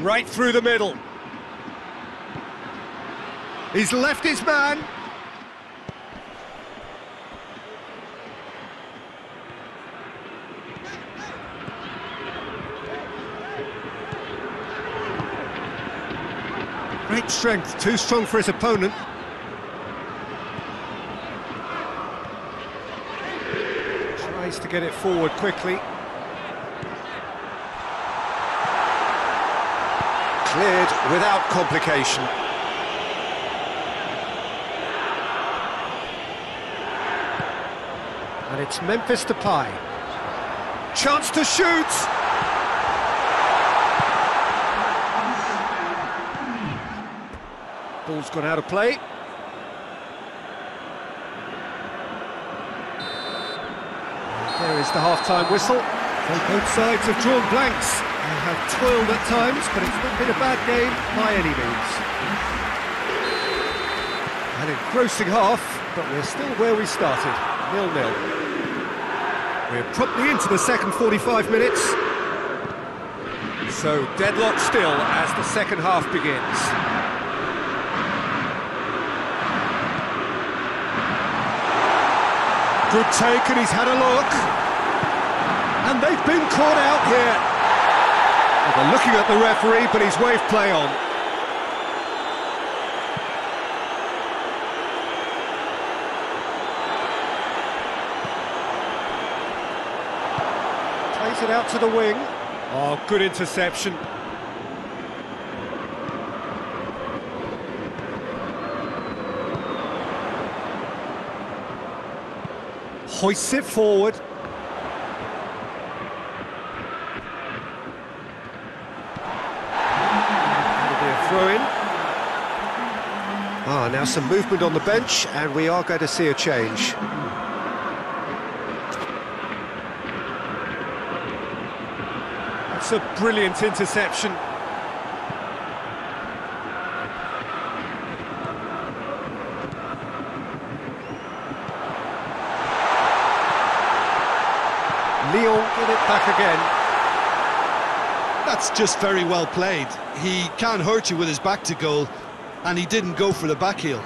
Right through the middle. He's left his man. Great strength, too strong for his opponent. Tries to get it forward quickly. Cleared without complication. And it's Memphis Depay. Chance to shoot! Ball's gone out of play. There is the half-time whistle. Both sides have drawn blanks. They have toiled at times, but it's not been a bad game by any means. An engrossing half, but we're still where we started, 0-0. We're promptly into the second 45 minutes. So deadlock still as the second half begins. Good take, and he's had a look. And they've been caught out here. They're looking at the referee, but he's waved play on. Plays it out to the wing. Oh, good interception. Hoists it forward. Now some movement on the bench, and we are going to see a change. That's a brilliant interception. Lyon get it back again. That's just very well played. He can't hurt you with his back to goal. And he didn't go for the back heel.